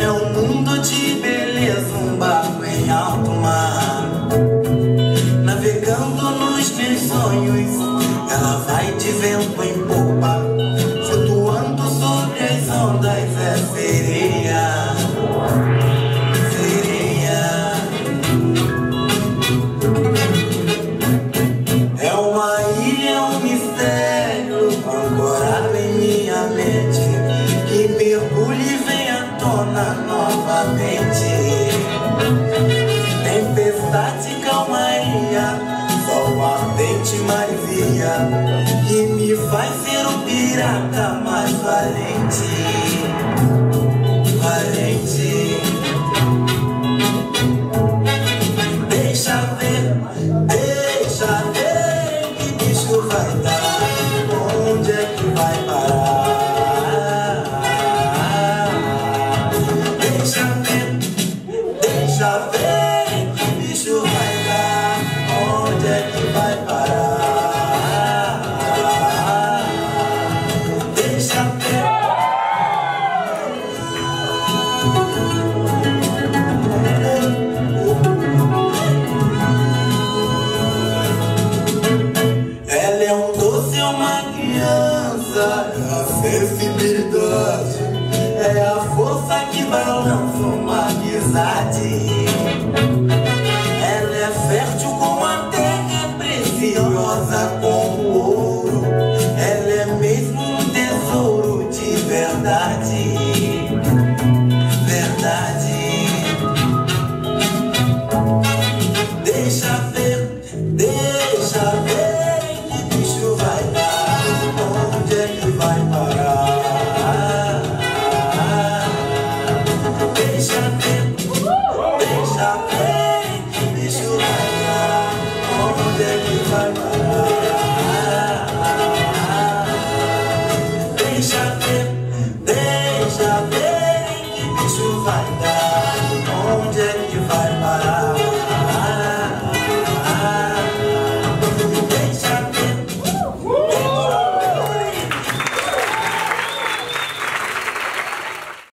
É um mundo de beleza, um barco em alto mar, navegando nos teus sonhos. Ela vai de vento em popa, flutuando sobre as ondas. É sereia, sereia. É uma ilha, é um mistério ancorado em minha mente, que mergulha e vem à tona novamente. Tempestade, calmaria, sol ardente, maria, que me faz ser um pirata mais valente, valente. Deixa ver que bicho vai dar, onde é que vai parar. Deixa ver que bicho vai dar, onde é que vai parar. Deixa ver. Ela é um doce, é uma criança, é a sensibilidade, é a força que balança uma amizade.